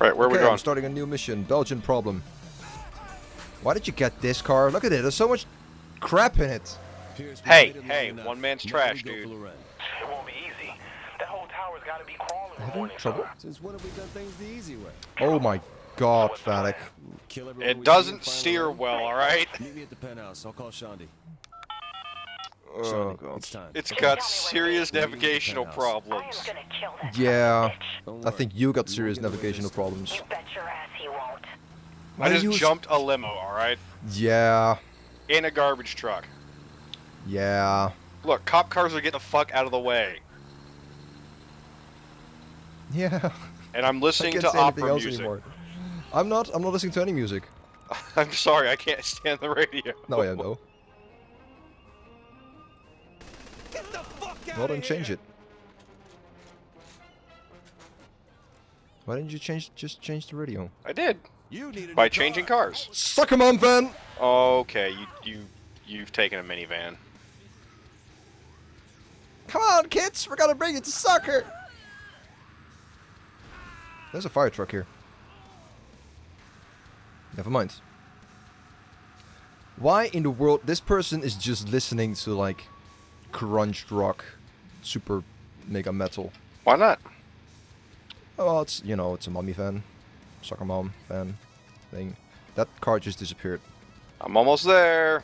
Right, where are we going? I'm starting a new mission, Belgian problem. Why did you get this car? Look at it, there's so much crap in it. Hey, hey, one man's trash, dude. It won't be easy. That whole tower's gotta be crawling. Having trouble? Since when have we done things the easy way? Oh my god, Fatic. It doesn't steer well, alright? Meet me at the penthouse, I'll call Shaundi. Oh, God. It's got serious navigational problems. Yeah, I think you got serious navigational problems. You bet your ass he won't. I just jumped a limo, alright? Yeah. In a garbage truck. Yeah. Look, cop cars are getting the fuck out of the way. Yeah. And I'm listening to opera music. I'm not listening to any music. I'm sorry, I can't stand the radio. No, yeah, no. Well, then change it. Why didn't you just change the radio? I did. You needed by changing cars. Suck 'em on, Van! Okay, you've taken a minivan. Come on, kids! We're gonna bring you to soccer! There's a fire truck here. Never mind. Why in the world... This person is just listening to, like, crunched rock. Super mega metal. Why not? Oh, it's, you know, it's a mommy fan. Soccer mom fan thing. That car just disappeared. I'm almost there.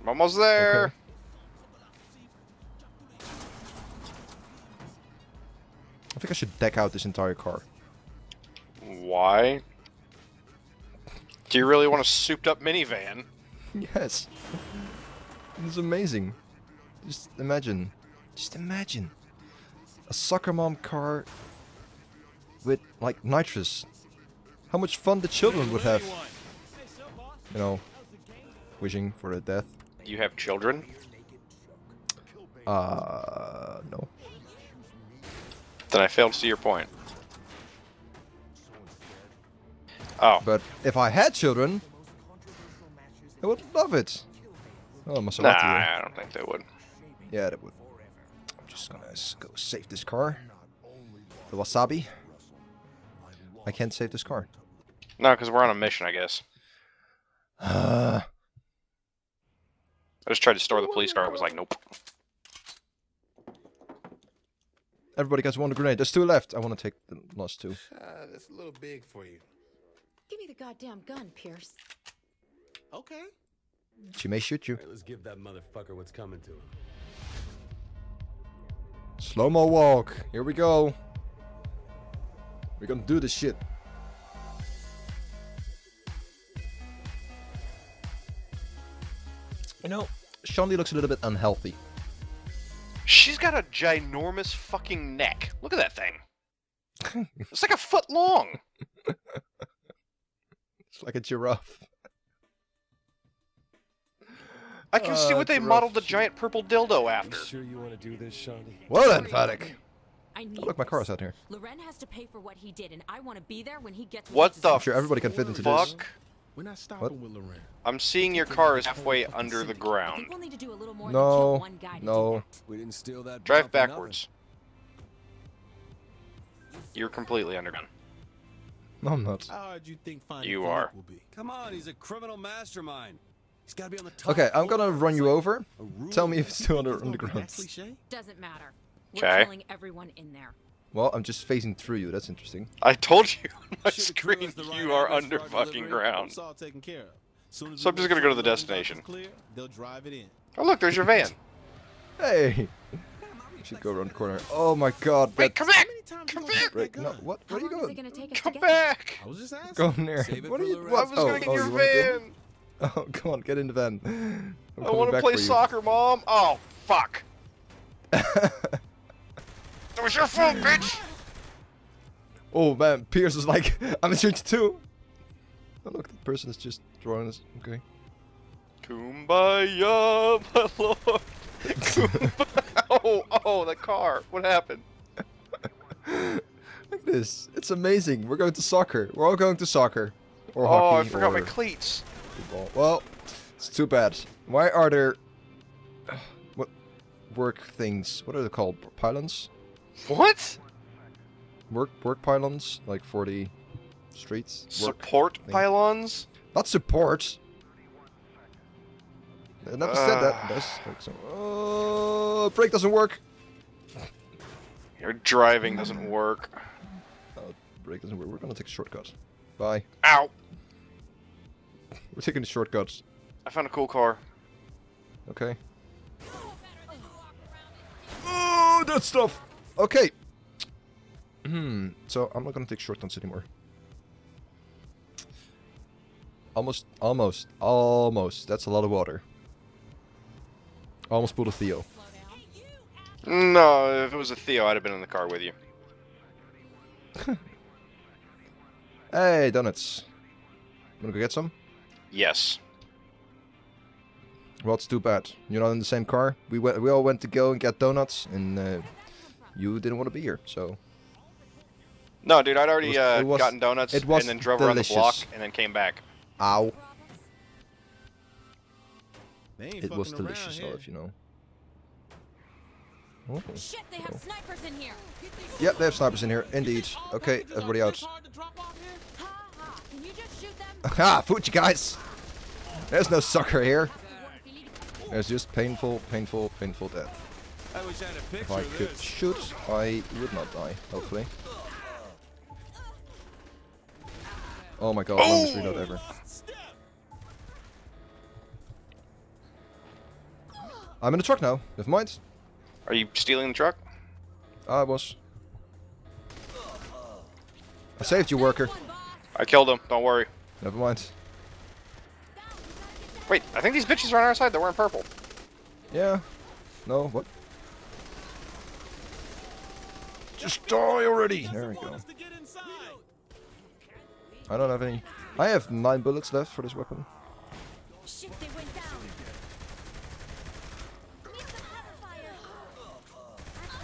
I'm almost there. Okay. I think I should deck out this entire car. Why? Do you really want a souped up minivan? Yes. It's amazing. Just imagine. Just imagine. A soccer mom car with, like, nitrous. How much fun the children would have. You know, wishing for their death. You have children? No. Then I failed to see your point. Oh. But if I had children, I would love it. Oh, Maserati. Nah, I don't think they would. Yeah, they would. I'm just gonna go save this car. The wasabi. I can't save this car. No, because we're on a mission, I guess. I just tried to store the police car. I was like, nope. Everybody got one grenade. There's two left. I want to take the last two. That's a little big for you. Give me the goddamn gun, Pierce. Okay. She may shoot you. Right, let's give that motherfucker what's coming to him. Slow-mo walk. Here we go. We're gonna do this shit. You know, Shaundi looks a little bit unhealthy. She's got a ginormous fucking neck. Look at that thing. It's like a foot long. It's like a giraffe. I can see what they modeled the giant purple dildo after. Sure you want to do this, Shaundi? Well then, Fatic. Oh, look, my car's out here. Loren has to pay for what he did, and I want to be there when he gets. What the? I'm sure everybody can fit into this. We're not stopping with Loren. I'm seeing your car is halfway under the ground. No, no. We didn't steal that. Drive backwards. You're completely underground. No, I'm not. You are. Come on, he's a criminal mastermind. He's gotta be on the top. Okay, I'm gonna run you over. Tell me if it's still underground. Doesn't matter. We're killing everyone in there. Well, I'm just phasing through you. That's interesting. I told you on my screen you are under fucking ground. So I'm just gonna go to the destination. Oh look, there's your van. Hey. You should go around the corner. Oh my god. Wait, come back! Come back! No, what? Where are you going? Come back! Go near. What are you? I was gonna get your van. Oh, come on, get in the van. I want to play soccer, Mom. Oh, fuck. That was your fault, bitch. Oh, man, Pierce is like, I'm a church too. Oh, look, the person is just drawing us. Okay. Kumbaya, my lord. Kumbaya. Oh, the car. What happened? Look at this. It's amazing. We're going to soccer. We're all going to soccer. Or hockey, I forgot my cleats. Football. Well, it's too bad. Why are there... What... Work things? What are they called? Pylons? What? Work pylons, like for the streets. Support pylons? Not support. I never said that. Like so. Brake doesn't work. Your driving doesn't work. Brake doesn't work. We're gonna take shortcuts. Bye. Ow. We're taking the shortcuts. I found a cool car. Okay. Oh, that stuff. Okay. So I'm not gonna take shortcuts anymore. Almost. That's a lot of water. Almost pulled a Theo. No, if it was a Theo, I'd have been in the car with you. Hey, donuts. You wanna go get some? Yes. Well, it's too bad. You're not in the same car. We all went to go and get donuts, and you didn't want to be here, so... No, dude, I'd already gotten donuts and then drove around the block and then came back. Ow. It was delicious, though, if you know. Oh, shit, they have snipers in here. Yep, they have snipers in here, indeed. Okay, everybody out. Haha, food you guys! There's no sucker here. There's just painful, painful, painful death. If I could shoot, I would not die, hopefully. Oh my god, longest reload ever. I'm in the truck now, never mind. Are you stealing the truck? I was. I saved you, worker. I killed him, don't worry. Never mind. Wait, I think these bitches are on our side, they're wearing purple. Yeah. No, what? Just die already! There we go. I don't have any. I have 9 bullets left for this weapon.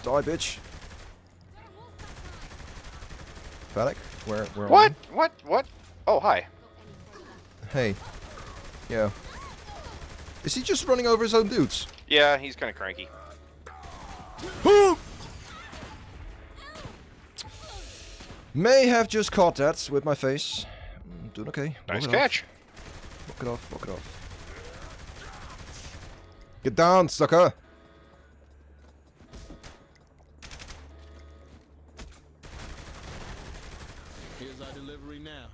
Die, bitch. Panic? Where what? Are we? What? Oh, hi. Hey. Yeah. Is he just running over his own dudes? Yeah, he's kind of cranky. May have just caught that with my face. I'm doing okay. Nice catch. Walk it off, walk it off. Get down, sucker. Here's our delivery now.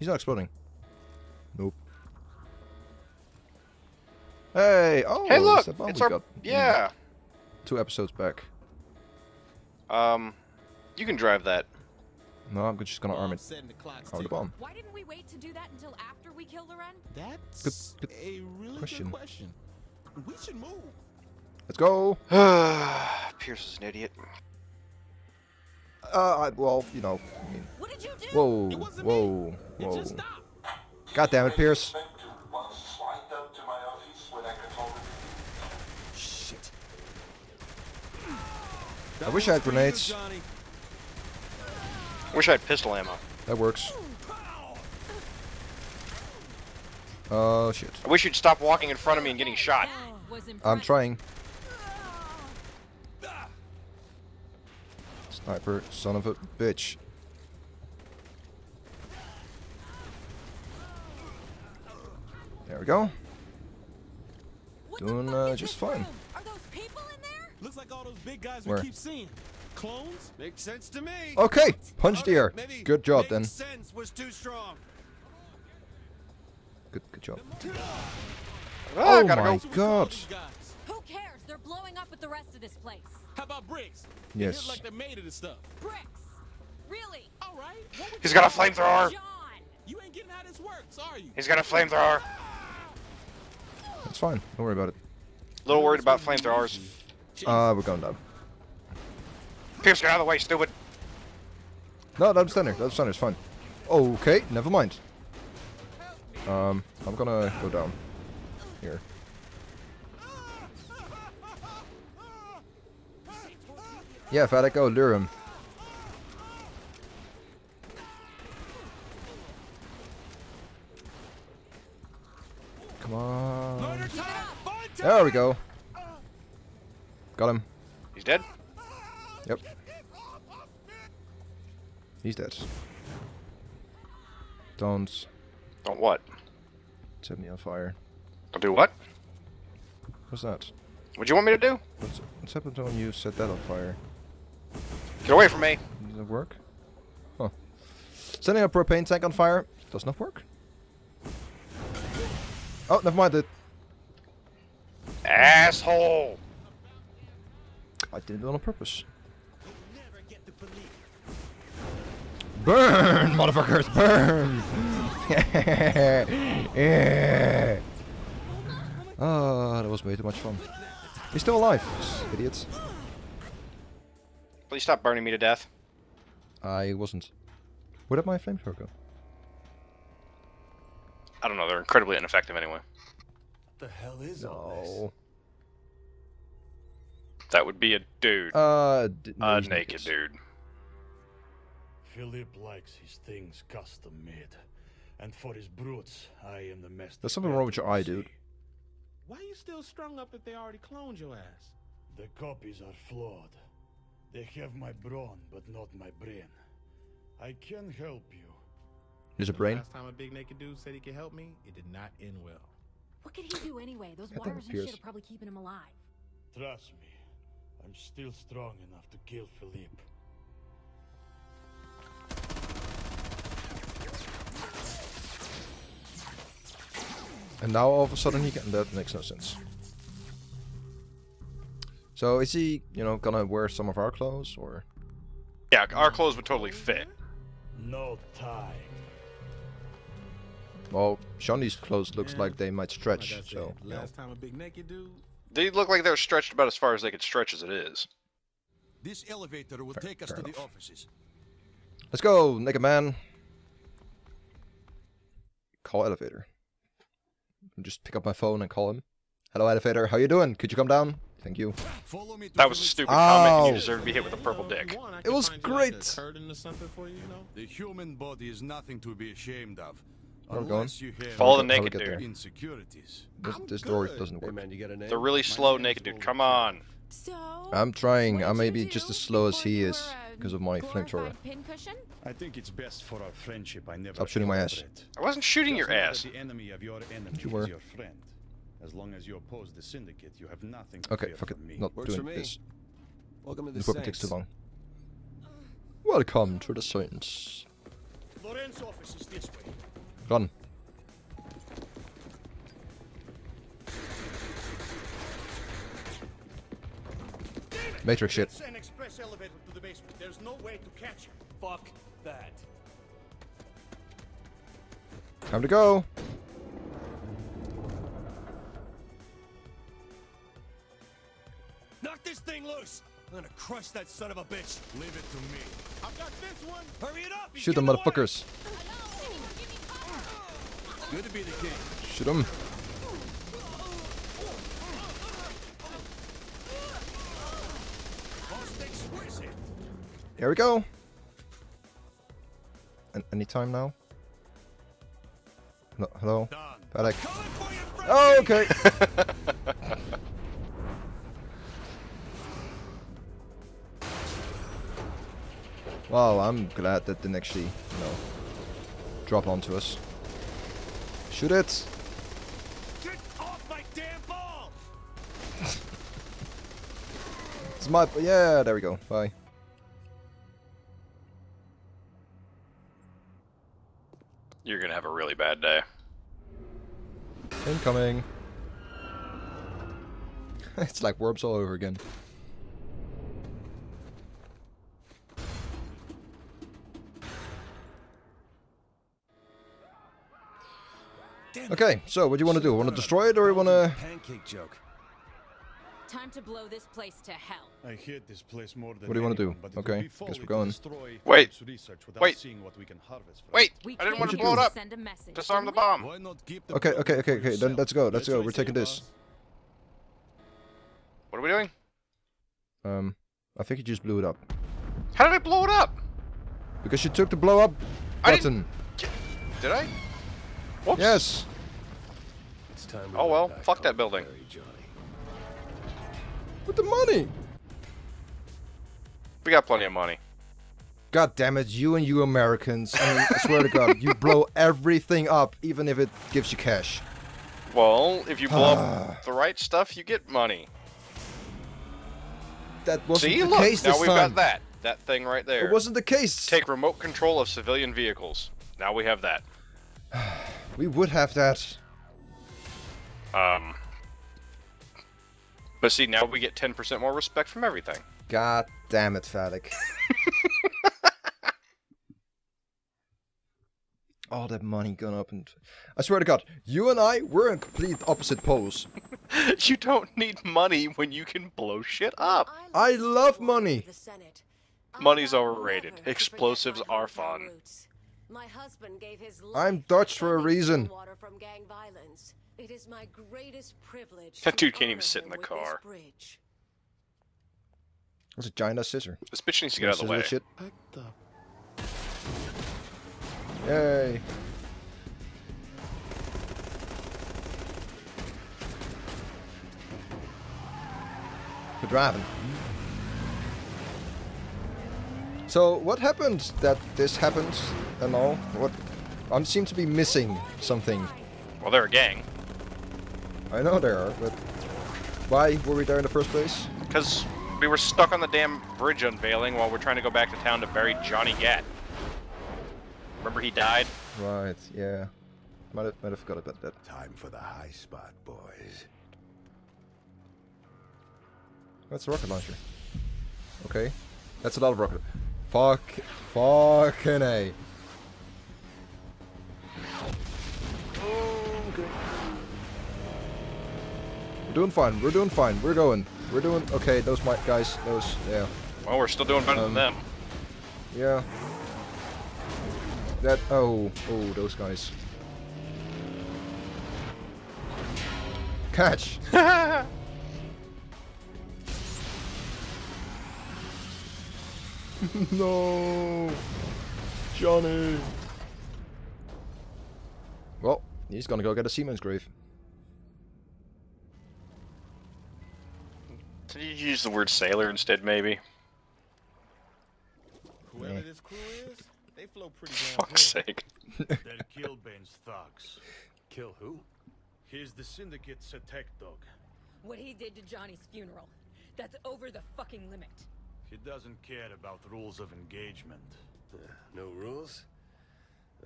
He's not exploding. Nope. Hey, oh, hey, look, it's our, yeah. 2 episodes back. You can drive that. No, I'm just gonna arm it. Arm the bomb. Why didn't we wait to do that until after we killed the run? That's a really good question. We should move. Let's go. Pierce is an idiot. Well, you know. I mean. What did you do? Whoa, whoa, whoa. God damn it, Pierce. Shit. I wish I had grenades. I wish I had pistol ammo. That works. Oh, shit. I wish you'd stop walking in front of me and getting shot. I'm trying. Sniper, son of a bitch. There we go. Doing just fine. Are those people in there? Looks like all those big guys we keep seeing. Clones? Makes sense to me. Okay, punch the air. Good job then. Good job. Oh my god. Who cares? They're blowing up at the rest of this place. How about bricks? Yes. Like they're made of this stuff. Bricks. Really? All right. He's got a flamethrower. You ain't getting how this works, are you? He's got a flamethrower. That's fine. Don't worry about it. A little worried about flamethrowers. We're going down. Pierce, get out of the way, stupid. No, that's standard, it's fine. Okay, never mind. I'm gonna go down here. Yeah, Fadak, go lure him. Come on. There we go. Got him. He's dead? Yep. He's dead. Don't. Don't what? Set me on fire. Don't do what? What's that? What do you want me to do? What's happened when you set that on fire? Get away from me! Does it work? Huh. Setting a propane tank on fire does not work. Oh, never mind it. Asshole! I did it on purpose. Burn, motherfuckers, burn! Yeah. Oh, that was way too much fun. He's still alive, idiots. Please stop burning me to death. I wasn't. Where did my flamethrower go? I don't know, they're incredibly ineffective anyway. The hell is all this? That would be a dude. A naked dude. Philip likes his things custom made. And for his brutes, I am the master. There's something wrong with your eye, dude. Why are you still strung up if they already cloned your ass? The copies are flawed. They have my brawn, but not my brain. I can help you. There's a brain? Last time a big naked dude said he could help me, it did not end well. What could he do anyway? Those wires and shit are probably keeping him alive. Trust me, I'm still strong enough to kill Philip. And now all of a sudden he can... That makes no sense. So is he, you know, gonna wear some of our clothes, or...? Yeah, our clothes would totally fit. No time. Well, Shondi's clothes looks like they might stretch, like so... Last time a big naked dude... They look like they're stretched about as far as they could stretch as it is. This elevator will take us to the offices. Let's go, naked man. Call elevator. Just pick up my phone and call him. Hello, elevator. How you doing? Could you come down? Thank you. That was a stupid comment. You deserve to be hit with a purple dick. It was great. The human body is nothing to be ashamed of. Follow the naked dude. This door doesn't work. The really slow naked dude. Come on. I'm trying. I may be just as slow as he is because of my flamethrower. I think it's best for our friendship. I never. Stop shooting my ass. I wasn't shooting your ass. The enemy of your enemy you were. Is your friend. As long as you oppose the syndicate, you have nothing to fear from me. Not works doing this. Welcome to the Saints. Takes too long. Welcome to the Saints. Loren's office is this way. Run. Matrix shit. An express elevator to the basement. There's no way to catch him. Fuck that. Time to go. Knock this thing loose. I'm gonna crush that son of a bitch. Leave it to me. I've got this one. Hurry it up. Shoot them, motherfuckers. Good to be the king. Shoot them. Here we go. Any time now? No, hello? Paddock. Oh, okay. Wow, I'm glad that didn't actually, you know, drop onto us. Shoot it. Get off my damn ball. It's my... Yeah, there we go. Bye. You're gonna have a really bad day. Incoming. It's like Worms all over again. Okay, so what do you want to do? Want to destroy it, or you want to? Pancake joke. Time to blow this place to hell. I hate this place more than. What do you want to do? Okay, guess we're going. Wait. I didn't want to blow it up. Disarm the bomb. Okay. Then let's go. Let's go. We're taking this. What are we doing? I think you just blew it up. How did I blow it up? Because you took the blow up button. Did I? Whoops. Yes. It's time. Oh well. Fuck that building. With the money! We got plenty of money. God damn it, you and you Americans. I mean, I swear to God, you blow everything up, even if it gives you cash. Well, if you blow up the right stuff, you get money. That wasn't the case this time. Now we've got that. That thing right there. It wasn't the case. Take remote control of civilian vehicles. Now we have that. We would have that. But see, now we get 10% more respect from everything. God damn it, Phallic. All that money gone up and... I swear to God, you and I, we're in complete opposite poles. You don't need money when you can blow shit up. I love money. Money's overrated. Explosives are fun. My husband gave his life. I'm Dutch for a reason. From gang violence. It is my greatest privilege. That dude can't even sit in the car. That's a giant ass scissor. This bitch needs to get out of the way. Shit. Yay. Good driving. So what happened that this happened and all? What? I seem to be missing something. Well, they're a gang. I know they are, but why were we there in the first place? Because we were stuck on the damn bridge unveiling while we're trying to go back to town to bury Johnny Gat. Remember he died? Right, yeah. Might have forgot about that. Time for the high spot, boys. That's a rocket launcher. Okay. That's a lot of rocket. Fucking A. Okay. We're doing fine. We're doing fine. We're going. We're doing okay. Those might guys. Those yeah. Well, we're still doing better than them. Yeah. That oh those guys. Catch. No, Johnny. Well, he's gonna go get a seaman's grave. Did you use the word sailor instead, maybe? Whoever this crew is, they flow pretty damn. Fuck's sake. They'll kill Ben's thugs. Kill who? He's the syndicate's attack dog. What he did to Johnny's funeral. That's over the fucking limit. He doesn't care about rules of engagement. No rules?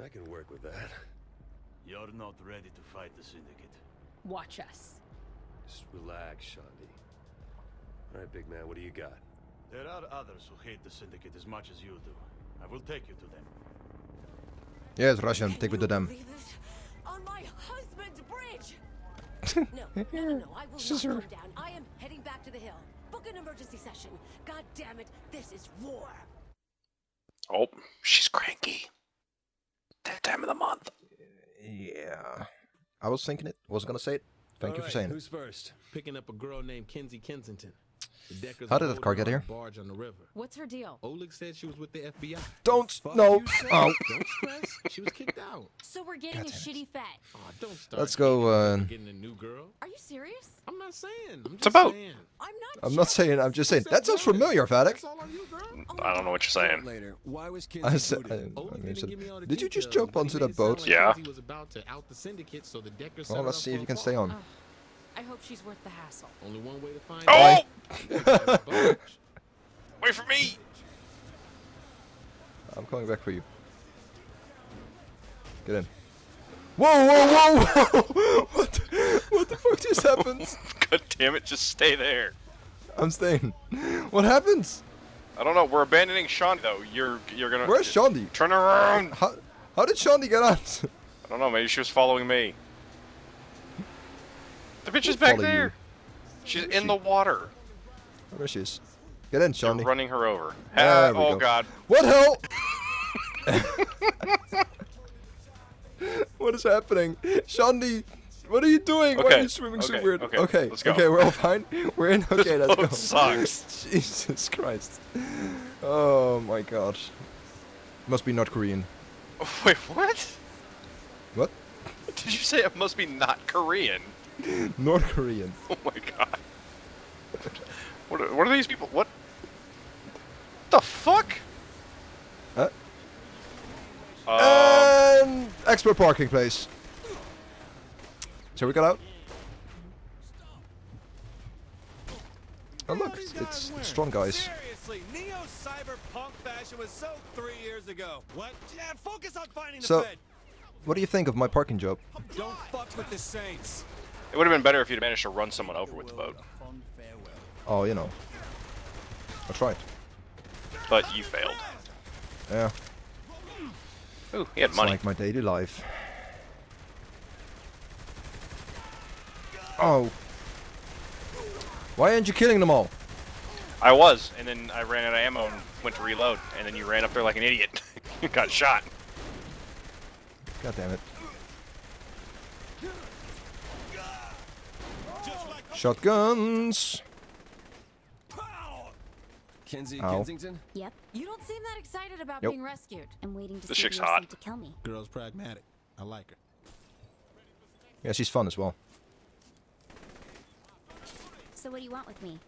I can work with that. You're not ready to fight the syndicate. Watch us. Just relax, Shaundi. Alright, big man, what do you got? There are others who hate the syndicate as much as you do. I will take you to them. Yes, Russian, take me to them. On my husband's bridge! No, I will not come down. I am heading back to the hill. Book an emergency session. God damn it, this is war. Oh, she's cranky. That time of the month. Yeah. I was thinking it. Wasn't going to say it. Thank you for saying it. Who's first? Picking up a girl named Kinzie Kensington. How did that car get here? Barge on the river. What's her deal? Oleg said she was with the FBI. Oh. Don't stress. She was kicked out. So we're getting a shitty fat. Oh, don't start. Let's go. Getting a new girl. Are you serious? I'm not saying. I'm just saying. That sounds familiar, Phallic. I don't know what you're saying. Later. Why was Kinzie? I said, did you just jump onto the boat? Yeah. Well, let's see if you can stay on. I hope she's worth the hassle. Only one way to find out. Wait for me! I'm coming back for you. Get in. Whoa! What the fuck just happened? God damn it! Just stay there. I'm staying. What happens? I don't know. We're abandoning Shaundi though. You're gonna. Where's Shaundi? Turn around. How did Shaundi get out? I don't know. Maybe she was following me. The bitch is back there. She's in the water. There she is. Get in, Shaundi. You're running her over. Oh, God. What hell? What is happening? Shaundi, what are you doing? Okay. Why are you swimming so weird? Okay. Let's go. Okay, we're all fine. We're in. Okay, let's go. Sucks. Jesus Christ. Oh, my God. Must be North Korean. Wait, what? What? Did you say it must be not Korean? North Korean. Oh my God. What are these people? What the expert parking place. So we got out. Oh look, it's strong guys. Neo-cyberpunk fashion was so 3 years ago. What? Yeah, focus on finding the bed. What do you think of my parking job? Don't fuck with the Saints. It would have been better if you'd managed to run someone over with the boat. Oh, you know. I tried. But you failed. Yeah. Ooh, he had money. It's like my daily life. Oh. Why aren't you killing them all? I was, and then I ran out of ammo and went to reload, and then you ran up there like an idiot. You got shot. God damn it. Shotguns! Kinzie Kensington? Yep. You don't seem that excited about being rescued. I'm waiting to see if you're to kill me. Girl's pragmatic. I like her. Yeah, she's fun as well. So what do you want with me?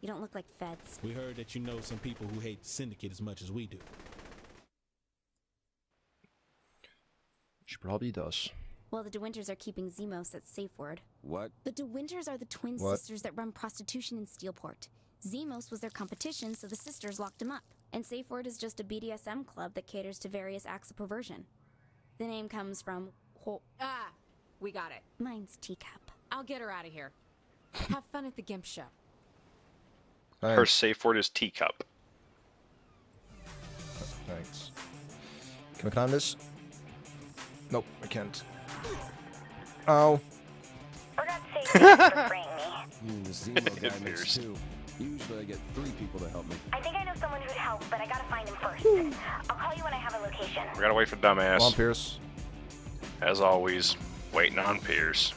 You don't look like feds. We heard that you know some people who hate the Syndicate as much as we do. She probably does. Well, the DeWynters are keeping Zemos at safe word. What? The DeWynters are the twin sisters that run prostitution in Steelport. Zemos was their competition, so the sisters locked him up. And safe word is just a BDSM club that caters to various acts of perversion. The name comes from... Ah! We got it. Mine's Teacup. I'll get her out of here. Have fun at the Gimp show. Thanks. Her safe word is Teacup. Thanks. Can I climb this? Nope, I can't. Oh. We're not safe for me. The Zemo guy makes two. Usually I get three people to help me. I think I know someone who'd help, but I gotta find him first. I'll call you when I have a location. We gotta wait for dumbass. Come on, Pierce. As always, waiting on Pierce.